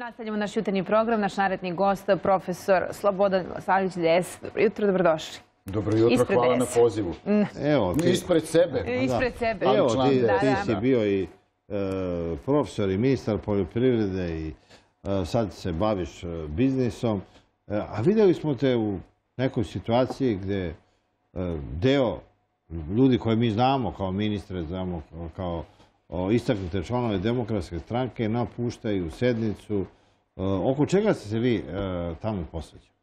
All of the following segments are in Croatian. Nastavljamo naš jutarnji program, naš naredni gost, profesor Slobodan Milosavljević, DS. Dobro jutro, dobrodošli. Dobro jutro, hvala na pozivu. Ispred sebe. Ispred sebe. Evo, ti si bio i profesor i ministar poljoprivrede i sad se baviš biznisom. A videli smo te u nekoj situaciji gde deo ljudi koje mi znamo kao ministre, znamo kao istaknute članove Demokratske stranke napuštaju sednicu. Oko čega ste se vi tamo posvećali?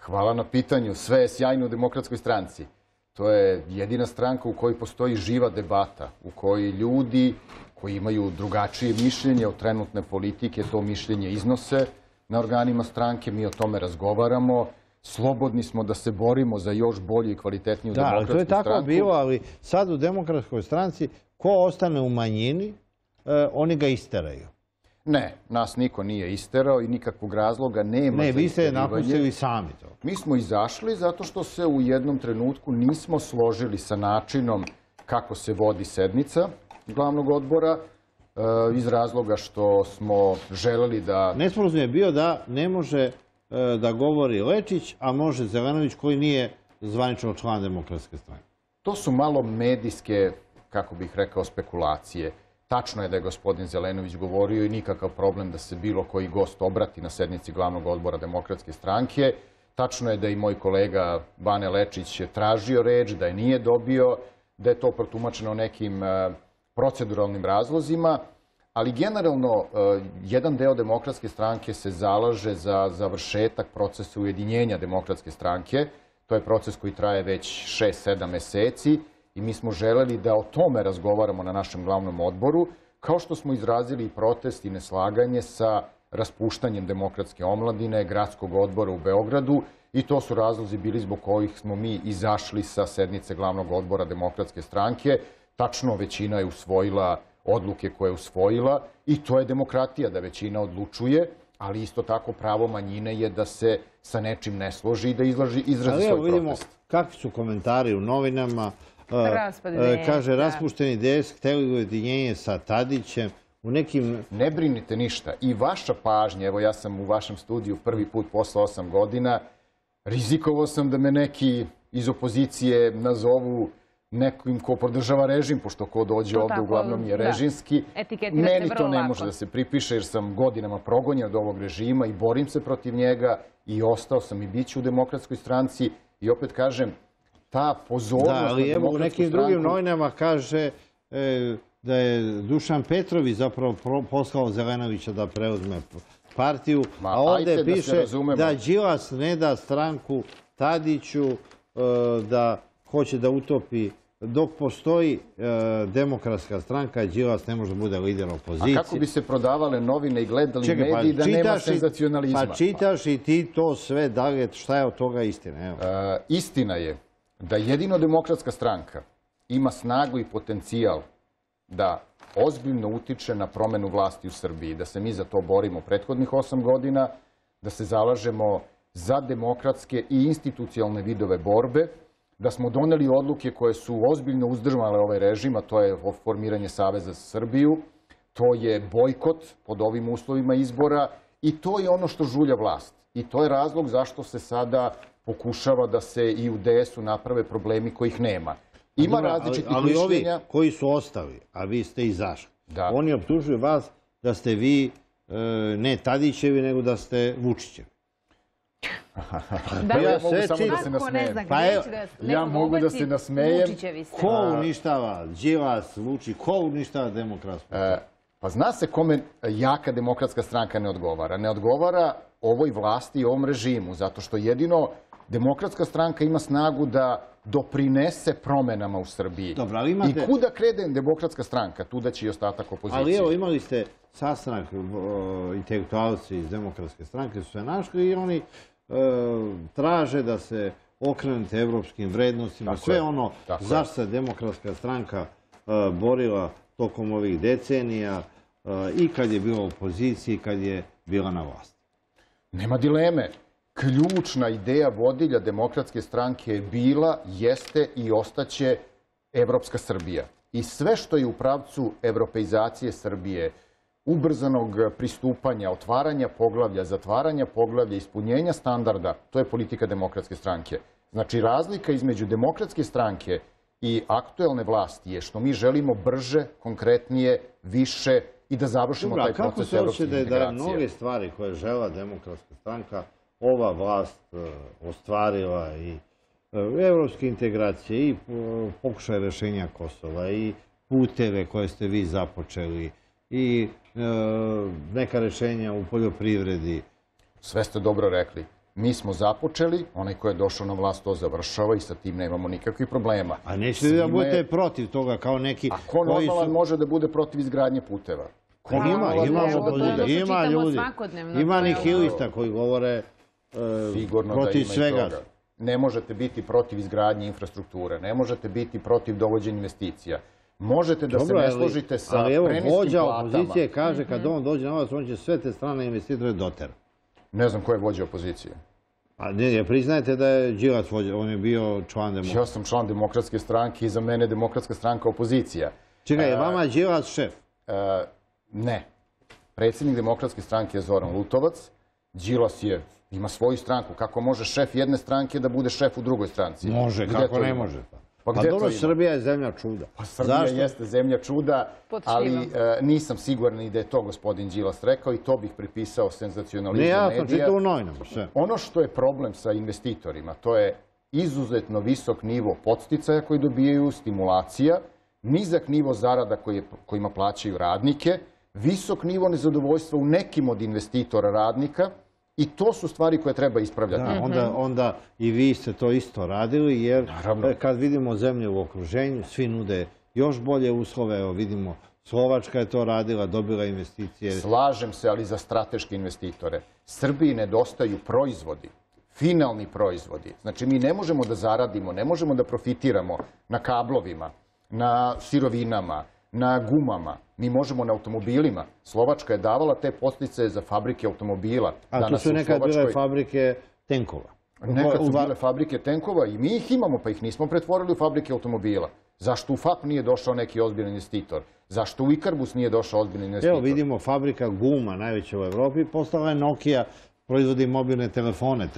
Hvala na pitanju. Sve je sjajno u Demokratskoj stranci. To je jedina stranka u kojoj postoji živa debata, u kojoj ljudi koji imaju drugačije mišljenje od trenutne politike, to mišljenje iznose na organima stranke. Mi o tome razgovaramo. Slobodni smo da se borimo za još bolju i kvalitetniju Demokratsku stranku. Da, to je tako bilo, ali sad u Demokratskoj stranci ko ostane u manjini, oni ga isteraju. Ne, nas niko nije isterao i nikakvog razloga nema. Ne, vi ste napustili sami to. Mi smo izašli zato što se u jednom trenutku nismo složili sa načinom kako se vodi sednica glavnog odbora, iz razloga što smo želeli da... Nesporazum je bio da ne može da govori Lečić, a može Zelenović koji nije zvanično član Demokratske stranke. To su malo medijske, kako bih rekao, spekulacije. Tačno je da je gospodin Zelenović govorio i nikakav problem da se bilo koji gost obrati na sednici glavnog odbora Demokratske stranke. Tačno je da i moj kolega Bane Lečić je tražio reč, da je nije dobio, da je to protumačeno nekim proceduralnim razlozima. Ali generalno, jedan deo Demokratske stranke se zalaže za završetak procesa ujedinjenja Demokratske stranke. To je proces koji traje već 6-7 meseci. I mi smo želeli da o tome razgovaramo na našem glavnom odboru, kao što smo izrazili i protest i neslaganje sa raspuštanjem Demokratske omladine, gradskog odbora u Beogradu, i to su razlozi bili zbog kojih smo mi izašli sa sednice glavnog odbora Demokratske stranke. Tačno, većina je usvojila odluke koje je usvojila i to je demokratija, da većina odlučuje, ali isto tako pravo manjine je da se sa nečim ne složi i da izrazi svoj protest. Ali evo vidimo kakvi su komentari u novinama. Kaže, raspušteni DS hteli ujedinjenje sa Tadićem u nekim... Ne brinite ništa. I vaša pažnja, evo ja sam u vašem studiju prvi put posle 8 godina, rizikovao sam da me neki iz opozicije nazovu nekim ko podržava režim, pošto ko dođe ovde uglavnom je režimski. Meni to ne može da se pripiše jer sam godinama progonjen od ovog režima i borim se protiv njega i ostao sam i bit ću u Demokratskoj stranci i opet kažem, ta pozornost na Demokratsku stranku. Da, ali u nekim drugim novinama kaže da je Dušan Petrović zapravo poslao Zelenovića da preuzme partiju, a ovde piše da Đilas ne da stranku Tadiću, da hoće da utopi. Dok postoji Demokratska stranka, Đilas ne može da bude lider opozicije. A kako bi se prodavale novine i gledali mediji da nema senzacionalizma? Pa čitaš i ti to sve, da li je šta je od toga istina? Istina je da jedino Demokratska stranka ima snagu i potencijal da ozbiljno utiče na promenu vlasti u Srbiji, da se mi za to borimo prethodnih 8 godina, da se zalažemo za demokratske i institucionalne vidove borbe, da smo doneli odluke koje su ozbiljno uzdržavale ovaj režim, a to je formiranje Saveza za Srbiju, to je bojkot pod ovim uslovima izbora i to je ono što žulja vlast. I to je razlog zašto se sada pokušava da se i u DS-u naprave problemi kojih nema. Ima različitih mišljenja... Ali ovi koji su ostali, a vi ste izašli, oni optužuju vas da ste vi ne Tadićevi, nego da ste Vučićevi. Ja mogu samo da se nasmejem. Ja mogu da se nasmejem. Ko uništava Đilas, Vučić, ko uništava Demokratsku stranku? Pa zna se kome jaka Demokratska stranka ne odgovara. Ne odgovara ovoj vlasti i ovom režimu, zato što jedino Demokratska stranka ima snagu da doprinese promenama u Srbiji. I kuda krene Demokratska stranka, tuda će i ostatak opozicije. Ali evo, imali ste sastanak, intelektualci iz Demokratske stranke su se našli i oni traže da se okrenete evropskim vrednostima. Sve ono zašto se Demokratska stranka borila tokom ovih decenija i kad je bila u opoziciji i kad je bila na vlasti. Nema dileme. Ključna ideja vodilja Demokratske stranke je bila, jeste i ostaće evropska Srbija. I sve što je u pravcu evropeizacije Srbije, ubrzanog pristupanja, otvaranja poglavlja, zatvaranja poglavlja, ispunjenja standarda, to je politika Demokratske stranke. Znači, razlika između Demokratske stranke i aktuelne vlasti je što mi želimo brže, konkretnije, više i da završimo taj proces evropskih integracija. Kako se hoće da mnoge stvari koje žela Demokratska stranka, ova vlast ostvarila i evropske integracije i pokušaj rešenja Kosova i puteve koje ste vi započeli i neka rešenja u poljoprivredi. Sve ste dobro rekli. Mi smo započeli, onaj ko je došao na vlast to završava i sa tim nemamo nikakvih problema. A nećete da budete protiv toga kao neki koji su... A ko normalan može da bude protiv izgradnje puteva? Ima ljudi. Ima nihilista koji govore protiv svega. Ne možete biti protiv izgradnje infrastrukture, ne možete biti protiv dovođenja investicija. Možete da se ne složite sa preniskim platama. Ali evo, vođa opozicije kaže kad on dođe na vas, on će sve te strane investitore doter. Ne znam ko je vođa opozicije. A ne, priznajte da je Đilas vođa, on je bio član Demokratske stranke. Ja sam član Demokratske stranke i za mene je Demokratska stranka opozicija. Čekaj, je vama Đilas šef? Ne. Predsednik Demokratske stranke je Zoran Lutovac. Đilas ima svoju stranku. Kako može šef jedne stranke da bude šef u drugoj stranci? Može, kako ne može. Pa dobro, Srbija je zemlja čuda. Pa Srbija jeste zemlja čuda, ali nisam siguran i da je to gospodin Đilas rekao i to bih pripisao senzacionalizmu medija. Ne, ja sam čitao u novinama. Ono što je problem sa investitorima, to je izuzetno visok nivo podsticaja koji dobijaju, stimulacija, nizak nivo zarada kojima plaćaju radnike, visok nivo nezadovoljstva u nekim od investitora radnika, i to su stvari koje treba ispravljati. Onda i vi ste to isto radili, jer kad vidimo zemlje u okruženju, svi nude još bolje uslove. Evo vidimo, Slovačka je to radila, dobila investicije. Slažem se, ali za strateške investitore. Srbiji nedostaju proizvodi, finalni proizvodi. Znači, mi ne možemo da zaradimo, ne možemo da profitiramo na kablovima, na sirovinama, na gumama. Mi možemo na automobilima. Slovačka je davala te podsticaje za fabrike automobila. A to su nekad bile fabrike tenkova. Nekad su bile fabrike tenkova i mi ih imamo, pa ih nismo pretvorili u fabrike automobila. Zašto u FAP nije došao neki ozbiljan investitor? Zašto u Ikarbus nije došao ozbiljan investitor? Evo vidimo, fabrika guma, najveća u Evropi, postala je Nokia, proizvodi mobilne telefone.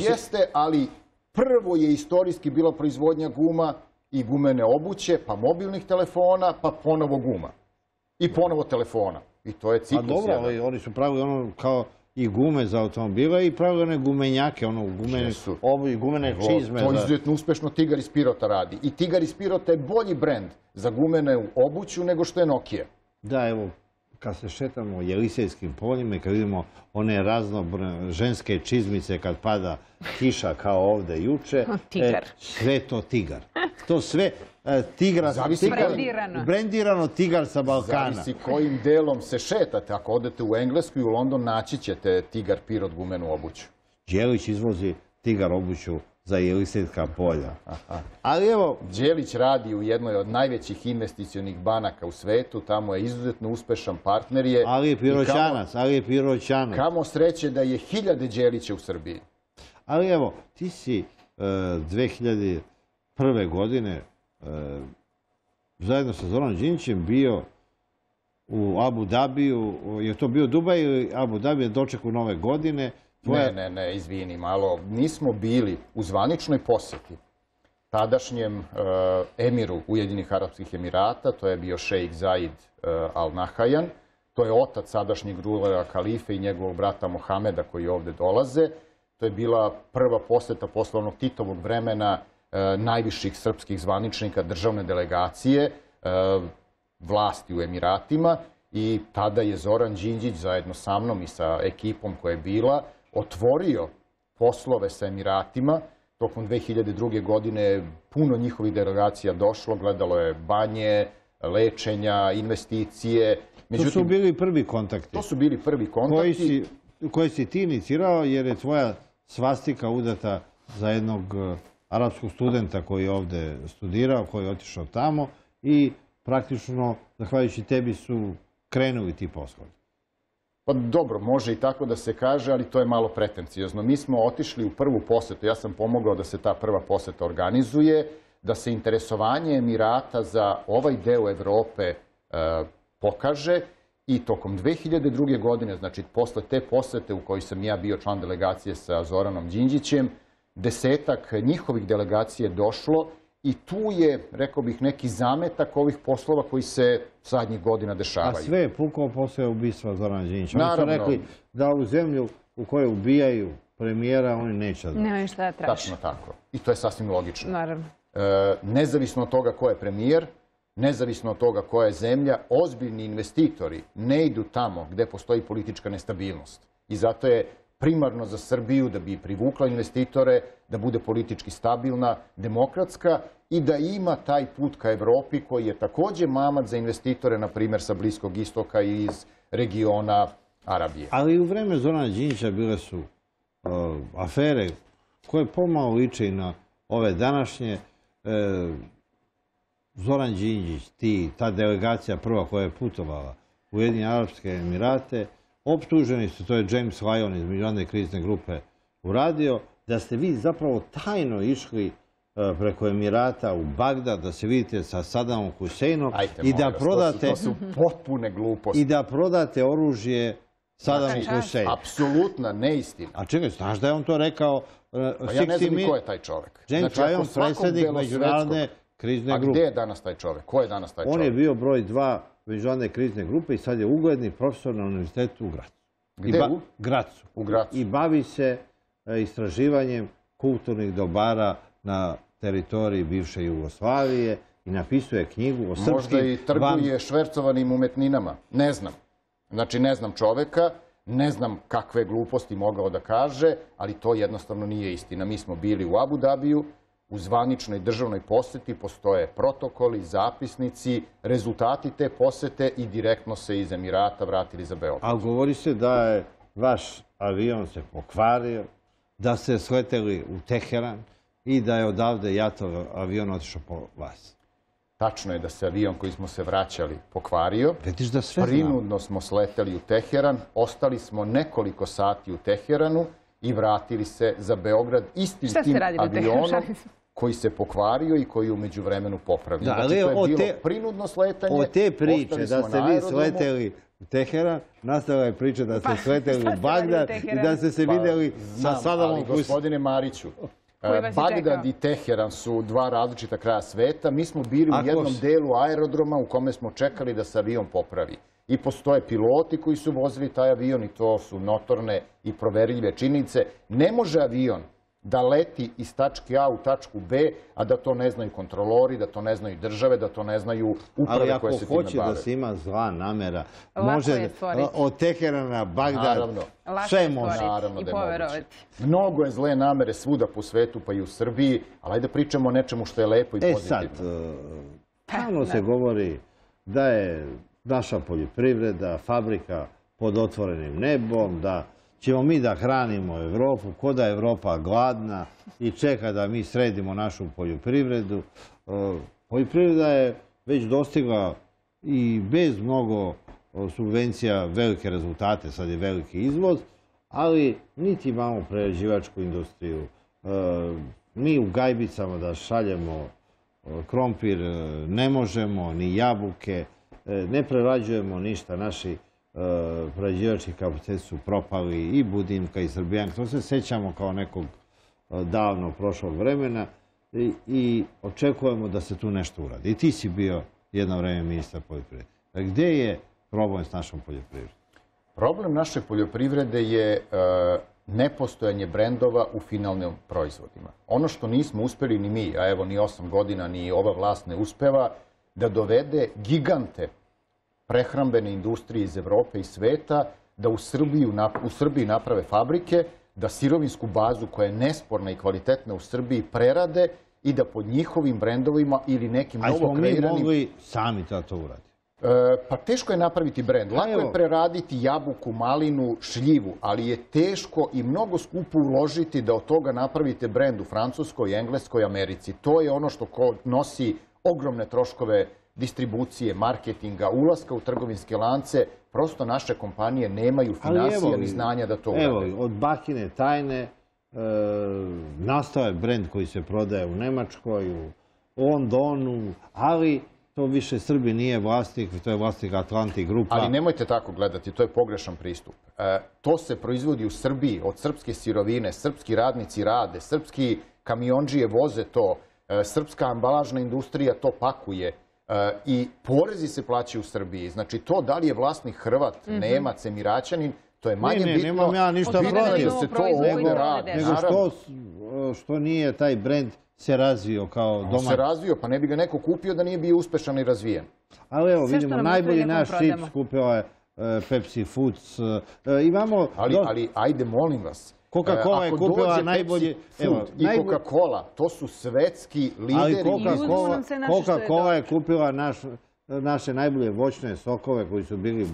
Jeste, ali prvo je istorijski bila proizvodnja guma i gumene obuće, pa mobilnih telefona, pa ponovo guma. I ponovo telefona. I to je ciklus. A dobro, ali oni su pravili ono kao i gume za automobile i pravili one gumenjake, ono gumene čizme. To je izuzetno uspešno Tigar iz Pirota radi. I Tigar iz Pirota je bolji brend za gumene obuću nego što je Nokia. Da, evo, kad se šetamo Jelisejskim poljima i kad vidimo one raznobrojne ženske čizmice kad pada kiša kao ovde juče, sve to Tigar. To sve Tigra, brendirano Tigar sa Balkana. Zavisi kojim delom se šetate. Ako odete u Englesku i u London, naći ćete Tigar Pirot gumenu obuću. Đelić izvozi Tigar obuću za Jelisejska polja. Ali evo, Đelić radi u jednoj od najvećih investicionih banaka u svetu, tamo je izuzetno uspešan partner je. Ali je Piroćanac, ali je Piroćanac. Kamo sreće da je hiljade Đelića u Srbiji. Ali evo, ti si 2001. godine zajedno sa Zoranom Đinđićem bio u Abu Dabiju, je to bio Dubaj ili Abu Dabiju doček u Nove godine. Ne, izvini malo. Nismo bili u zvaničnoj poseti tadašnjem emiru Ujedinjenih Arapskih Emirata, to je bio šejh Zaid al-Nahyan, to je otac sadašnjeg rulera Kalife i njegovog brata Mohameda koji ovde dolaze. To je bila prva poseta posle onog Titovog vremena najviših srpskih zvaničnika državne delegacije vlasti u Emiratima i tada je Zoran Đinđić zajedno sa mnom i sa ekipom koja je bila otvorio poslove sa Emiratima. Tokom 2002. godine puno njihovih delegacija došlo, gledalo je banje, lečenja, investicije. To su bili prvi kontakti. To su bili prvi kontakti. Koji si ti inicirao jer je tvoja svastika udata za jednog arapskog studenta koji je ovde studirao, koji je otišao tamo i praktično, zahvaljujući tebi, su krenuli ti poslovi. Pa dobro, može i tako da se kaže, ali to je malo pretencijozno. Mi smo otišli u prvu posetu, ja sam pomogao da se ta prva poseta organizuje, da se interesovanje Emirata za ovaj deo Evrope pokaže I tokom 2002. godine, znači posle te posete u kojoj sam ja bio član delegacije sa Zoranom Đinđićem, 10-ak njihovih delegacije došlo i tu je, rekao bih, neki zametak ovih poslova koji se zadnjih godina dešavaju. A sve je pukao posle ubistva Zorana Đinđića. Oni su rekli da u zemlju u kojoj ubijaju premijera oni neće da... Nema ništa da traži. Tačno tako. I to je sasvim logično. Naravno. Nezavisno od toga ko je premijer, nezavisno od toga koja je zemlja, ozbiljni investitori ne idu tamo gde postoji politička nestabilnost. I zato je primarno za Srbiju da bi privukla investitore, da bude politički stabilna, demokratska i da ima taj put ka Evropi koji je takođe mamac za investitore, na primer sa Bliskog istoka i iz regiona Arabije. Ali u vreme Zorana Đinđića bile su afere koje pomalo liče i na ove današnje. Zoran Đinđić, ta delegacija prva koja je putovala u Ujedinjene Arapske Emirate, optuženi su, to je James Lyon iz Međunarodne krizne grupe uradio, da ste vi zapravo tajno išli preko Emirata u Bagdad, da se vidite sa Sadamom Husejnom i da prodate oružje Sadamu Husejnu. Apsolutna neistina. A čekaj, znaš da je on to rekao? Ja ne znam ko je taj čovek. James Lyon, predsednik Međunarodne krizne grupe. A gde je danas taj čovek? Ko je danas taj čovek? On je bio broj 2 Međunarodne krizne grupe i sad je ugledni profesor na univerzitetu u Gracu. Gde u? Gracu. U Gracu. I bavi se istraživanjem kulturnih dobara na teritoriji bivše Jugoslavije i napisuje knjigu o srpskim... Možda i trguje švercovanim umetninama. Ne znam. Znači, ne znam čoveka, ne znam kakve gluposti mogao da kaže, ali to jednostavno nije istina. Mi smo bili u Abu Dabiju, u zvaničnoj državnoj poseti postoje protokoli, zapisnici, rezultati te posete i direktno se iz Emirata vratili za Beograd. Ali govori se da je vaš avion se pokvario, da ste sleteli u Teheran i da je odavde JAT-ov avion otišao po vas. Tačno je da se avion koji smo se vraćali pokvario. Prinudno smo sleteli u Teheran, ostali smo nekoliko sati u Teheranu i vratili se za Beograd istim tim avionom koji se pokvario i koji je umeđu vremenu popravljen. Znači, to je bilo prinudno sletanje. O te priče da ste vi sleteli u Teheran, nastala je priča da ste sleteli u Bagdad i da ste se videli sa Sadamom Husejnom. Gospodine Mariću, Bagdad i Teheran su dva različita kraja sveta. Mi smo bili u jednom delu aerodroma u kome smo čekali da se avion popravi. I postoje piloti koji su vozili taj avion i to su notorne i proveriljive činjenice. Ne može avion da leti iz tačke A u tačku B, a da to ne znaju kontrolori, da to ne znaju države, da to ne znaju uprave koje se time bave. Ali ako hoće da se ima zla namera, može od Teherana, Bagdad, sve može. Naravno da je moguće. Mnogo je zle namere svuda po svetu, pa i u Srbiji, ali ajde pričamo o nečemu što je lepo i pozitivno. Stalno se govori da je naša poljoprivreda, fabrika pod otvorenim nebom, da ćemo mi da hranimo Evropu, ko da je Evropa gladna i čeka da mi sredimo našu poljoprivredu. Poljoprivreda je već dostigla i bez mnogo subvencija velike rezultate, sad je veliki izvoz, ali niti imamo prerađivačku industriju. Mi u gajbicama da šaljemo krompir ne možemo, ni jabuke, ne prerađujemo ništa, naši prerađivački kapaciteti su propali i Budimka i Srbijanka, to se sećamo kao nekog davno prošlog vremena i očekujemo da se tu nešto uradi. I ti si bio jedno vreme ministar poljoprivrede. Gde je problem s našom poljoprivredom? Problem naše poljoprivrede je nepostojanje brendova u finalnim proizvodima. Ono što nismo uspeli ni mi, a evo ni 8 godina, ni ova vlast ne uspeva, da dovede gigante prehrambene industrije iz Evrope i sveta, da u Srbiji naprave fabrike, da sirovinsku bazu koja je nesporna i kvalitetna u Srbiji prerade i da pod njihovim brendovima ili nekim novo kreiranim... A smo mi mogli sami to uraditi? Pa teško je napraviti brend. Lako je preraditi jabuku, malinu, šljivu, ali je teško i mnogo skupo uložiti da od toga napravite brend u Francuskoj, Engleskoj, Americi. To je ono što nosi ogromne troškove distribucije, marketinga, ulaska u trgovinske lance. Prosto naše kompanije nemaju finansija ni znanja da to urade. Evo, od Bakine tajne nastao je brend koji se prodaje u Nemačkoj, u Londonu, ali To više Srbi nije vlasnik, to je vlasnik Atlantik grupa. Ali nemojte tako gledati, to je pogrešan pristup. To se proizvodi u Srbiji od srpske sirovine, srpski radnici rade, srpski kamionđije voze to, srpska ambalažna industrija to pakuje i porezi se plaćaju u Srbiji. Znači to da li je vlasnik Hrvat, Nemac, Emiraćanin, to je manje bitno. Ne, nemam ja ništa protiv da se to ovdje radi. Nego što nije taj brend se razvio kao domaći. On se razvio, pa ne bi ga neko kupio da nije bio uspešan i razvijen. Ali evo, vidimo, najbolji naš chips kupila je Pepsi Foods. Imamo... Ali, ajde, molim vas. Coca-Cola je kupila najbolji... I Coca-Cola, to su svetski lideri. Coca-Cola je kupila naše najbolje voćne sokove koji su bili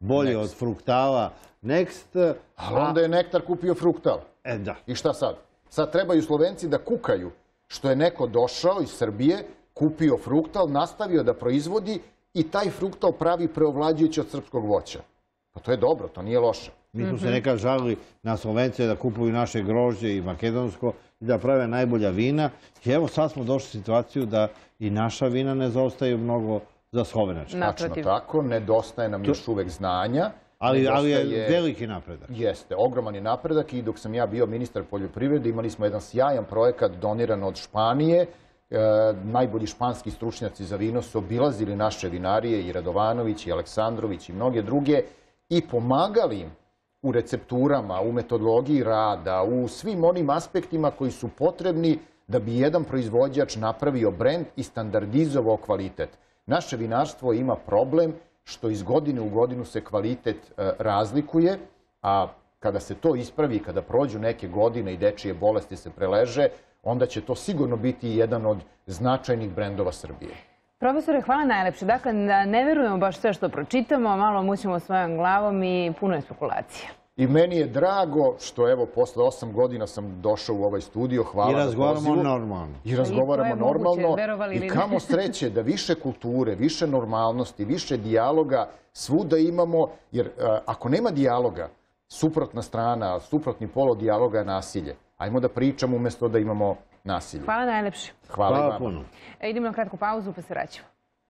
bolji od fruktala. Next. Ali onda je Nektar kupio fruktal. E, da. I šta sad? Sad trebaju Slovenci da kukaju što je neko došao iz Srbije, kupio fruktal, nastavio da proizvodi i taj fruktal pravi preovlađujući od srpskog voća. Pa to je dobro, to nije loše. Mi smo se nekad žalili na Slovence da kupuju naše grožđe i makedonsko i da prave najbolja vina. I evo sad smo došli u situaciju da i naša vina ne zaostaju mnogo za slovenačke. Tačno tako, nedostaje nam još uvek znanja. Ali je veliki napredak. Jeste, ogroman je napredak i dok sam ja bio ministar poljoprivrede imali smo jedan sjajan projekat doniran od Španije. Najbolji španski stručnjaci za vino su obilazili naše vinarije i Radovanović i Aleksandrović i mnoge druge i pomagali im u recepturama, u metodologiji rada, u svim onim aspektima koji su potrebni da bi jedan proizvođač napravio brend i standardizovao kvalitet. Naše vinarstvo ima problem što iz godine u godinu se kvalitet razlikuje, a kada se to ispravi, kada prođu neke godine i dečije bolesti se preleže, onda će to sigurno biti jedan od značajnih brendova Srbije. Profesore, hvala najlepše. Dakle, ne verujemo baš sve što pročitamo, malo mućemo svojom glavom i puno je spekulacija. I meni je drago što evo posle 8 godina sam došao u ovaj studio, hvala za pozivu. I razgovaramo normalno. I kamo sreće da više kulture, više normalnosti, više dijaloga svuda imamo, jer ako nema dijaloga, suprotna strana, suprotni polo dijaloga je nasilje. Ajmo da pričamo umjesto da imamo nasilje. Hvala najlepše. Hvala puno. Idemo na kratku pauzu pa se vraćamo.